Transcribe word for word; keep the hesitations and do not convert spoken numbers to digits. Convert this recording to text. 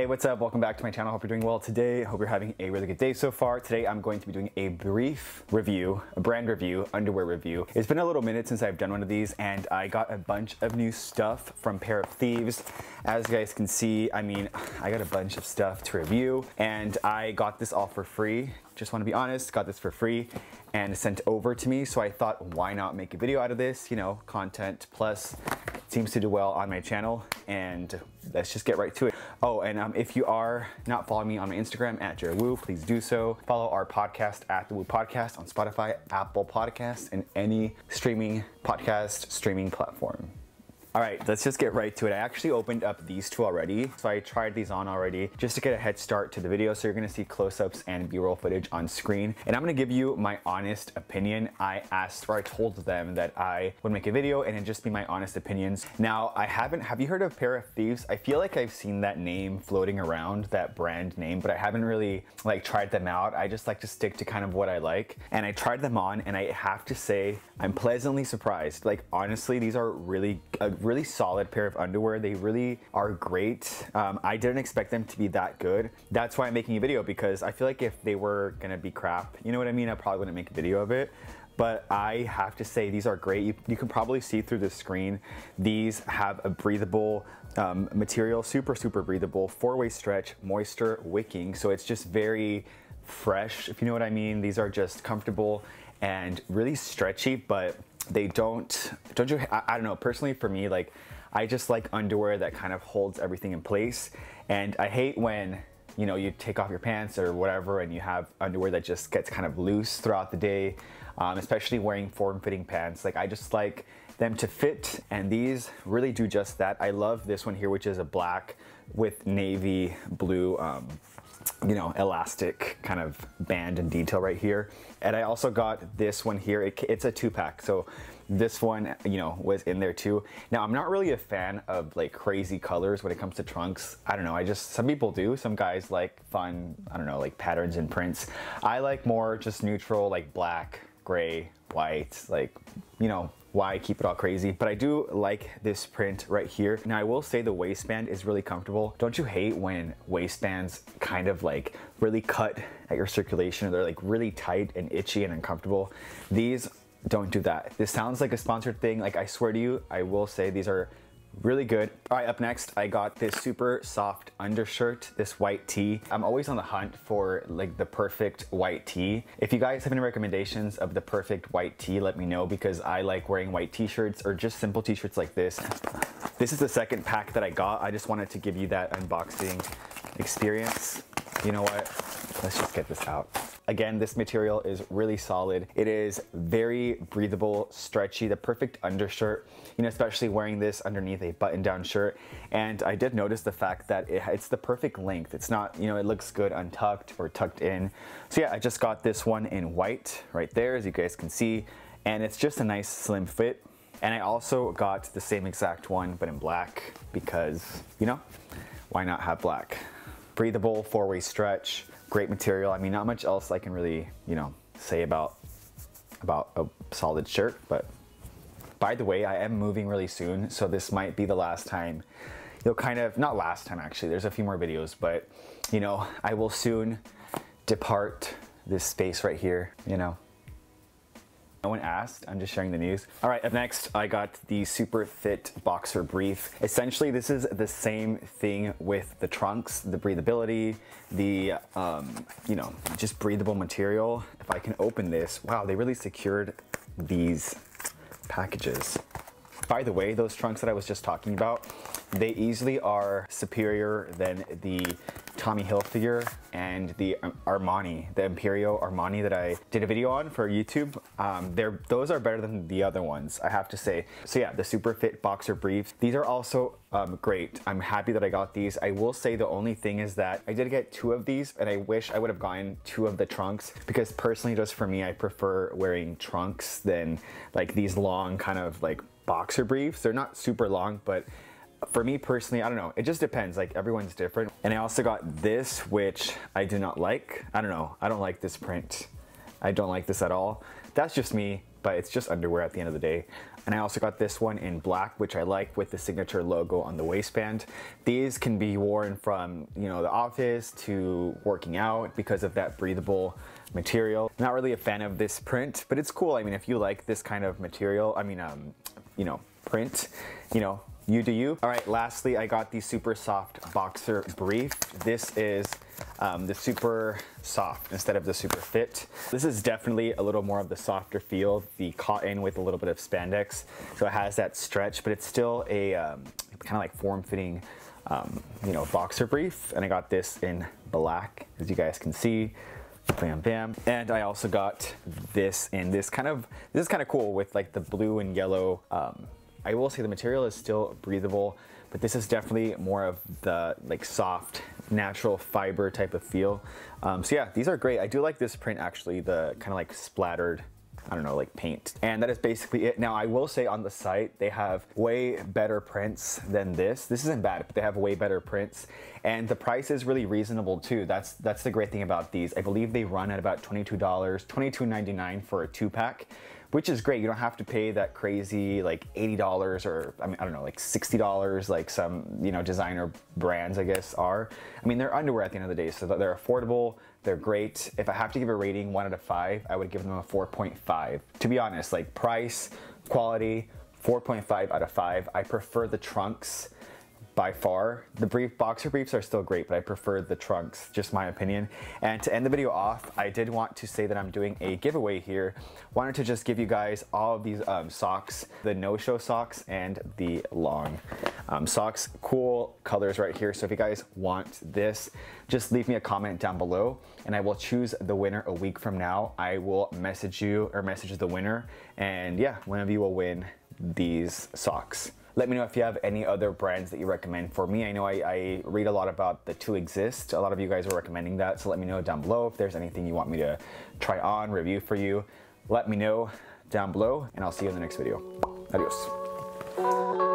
Hey, what's up? Welcome back to my channel. Hope you're doing well today. Hope you're having a really good day so far. Today, I'm going to be doing a brief review, a brand review, underwear review. It's been a little minute since I've done one of these, and I got a bunch of new stuff from Pair of Thieves. As you guys can see, I mean, I got a bunch of stuff to review, and I got this all for free. Just want to be honest, got this for free and sent over to me. So I thought, why not make a video out of this? You know, content plus seems to do well on my channel, and let's just get right to it. Oh, and um, if you are not following me on my Instagram at JairWoo, please do so. Follow our podcast at The Woo Podcast on Spotify, Apple Podcasts, and any streaming podcast streaming platform. All right, let's just get right to it. I actually opened up these two already. So I tried these on already just to get a head start to the video. So you're gonna see close-ups and B-roll footage on screen. And I'm gonna give you my honest opinion. I asked, or I told them that I would make a video and it'd just be my honest opinions. Now, I haven't, have you heard of Pair of Thieves? I feel like I've seen that name floating around, that brand name, but I haven't really like tried them out. I just like to stick to kind of what I like. And I tried them on, and I have to say, I'm pleasantly surprised. Like, honestly, these are really good. Really solid pair of underwear. They really are great. Um, I didn't expect them to be that good. That's why I'm making a video, because I feel like if they were gonna be crap, you know what I mean? I probably wouldn't make a video of it. But I have to say, these are great. You, you can probably see through the screen. These have a breathable um, material, super, super breathable, four-way stretch, moisture, wicking. So it's just very fresh, if you know what I mean. These are just comfortable and really stretchy, but they don't, don't you, I, I don't know, personally for me, like, I just like underwear that kind of holds everything in place. And I hate when, you know, you take off your pants or whatever and you have underwear that just gets kind of loose throughout the day, um, especially wearing form-fitting pants. Like, I just like them to fit, and these really do just that. I love this one here, which is a black with navy blue, um, you know, elastic kind of band and detail right here. And I also got this one here. It, it's a two pack. So this one, you know, was in there too. Now, I'm not really a fan of like crazy colors when it comes to trunks. I don't know. I just, some people do. Some guys like fun, I don't know, like patterns and prints. I like more just neutral, like black, gray, white, like, you know, why keep it all crazy? But I do like this print right here. Now, I will say the waistband is really comfortable. Don't you hate when waistbands kind of like really cut at your circulation, or they're like really tight and itchy and uncomfortable? These don't do that. This sounds like a sponsored thing. Like, I swear to you, I will say these are really good. All right, up next, I got this super soft undershirt, this white tee. I'm always on the hunt for like the perfect white tee. If you guys have any recommendations of the perfect white tee, let me know, because I like wearing white t-shirts or just simple t-shirts like this. This is the second pack that I got. I just wanted to give you that unboxing experience. You know what? Let's just get this out. Again, this material is really solid. It is very breathable, stretchy, the perfect undershirt, you know, especially wearing this underneath a button-down shirt. And I did notice the fact that it, it's the perfect length. It's not, you know, it looks good untucked or tucked in. So yeah, I just got this one in white right there, as you guys can see. And it's just a nice slim fit. And I also got the same exact one, but in black, because, you know, why not have black? Breathable, four-way stretch, great material. I mean, not much else I can really, you know, say about about a solid shirt. But by the way, I am moving really soon, so this might be the last time you'll kind of, not last time actually, there's a few more videos, but you know, I will soon depart this space right here, you know. No one asked, I'm just sharing the news. All right, up next, I got the super fit boxer brief. Essentially, this is the same thing with the trunks, the breathability, the, um, you know, just breathable material. If I can open this, wow, they really secured these packages. By the way, those trunks that I was just talking about, they easily are superior than the Tommy Hilfiger and the Armani, the Emporio Armani that I did a video on for YouTube. Um, they're, those are better than the other ones, I have to say. So yeah, the super fit boxer briefs. These are also um, great. I'm happy that I got these. I will say the only thing is that I did get two of these, and I wish I would have gotten two of the trunks, because personally, just for me, I prefer wearing trunks than like these long kind of like boxer briefs. They're not super long, but for me personally, I don't know. It just depends. Like, everyone's different. And I also got this, which I do not like. I don't know. I don't like this print. I don't like this at all. That's just me. but it's just underwear at the end of the day. And I also got this one in black, which I like, with the signature logo on the waistband. These can be worn from, you know, the office to working out because of that breathable material. Not really a fan of this print, but it's cool. I mean, if you like this kind of material, I mean, um, you know, print, you know, you do you. All right, lastly, I got the super soft boxer brief. This is um, the super soft instead of the super fit. This is definitely a little more of the softer feel, the cotton with a little bit of spandex. So it has that stretch, but it's still a um, kind of like form-fitting, um, you know, boxer brief. And I got this in black, as you guys can see. Bam, bam. And I also got this in this kind of, this is kind of cool with like the blue and yellow. Um, I will say the material is still breathable, but this is definitely more of the like soft, natural fiber type of feel. Um, so yeah, these are great. I do like this print actually, the kind of like splattered, I don't know, like paint. And that is basically it. Now I will say on the site, they have way better prints than this. This isn't bad, but they have way better prints. And the price is really reasonable too. That's that's the great thing about these. I believe they run at about twenty-two dollars, twenty-two ninety-nine for a two pack, which is great. You don't have to pay that crazy like eighty dollars or I mean, I don't know, like sixty dollars like some, you know, designer brands, I guess, are. I mean, they're underwear at the end of the day, so they're affordable. They're great. If I have to give a rating one out of five, I would give them a four point five. To be honest, like price, quality, four point five out of five. I prefer the trunks by far. The brief boxer briefs are still great, but I prefer the trunks, just my opinion. And to end the video off, I did want to say that I'm doing a giveaway here. Wanted to just give you guys all of these um, socks, the no-show socks and the long um, socks. Cool colors right here. So if you guys want this, just leave me a comment down below and I will choose the winner a week from now. I will message you or message the winner, and yeah, one of you will win these socks. Let me know if you have any other brands that you recommend for me. I know I, I read a lot about the To Exist. A lot of you guys are recommending that. So let me know down below if there's anything you want me to try on, review for you. Let me know down below and I'll see you in the next video. Adios.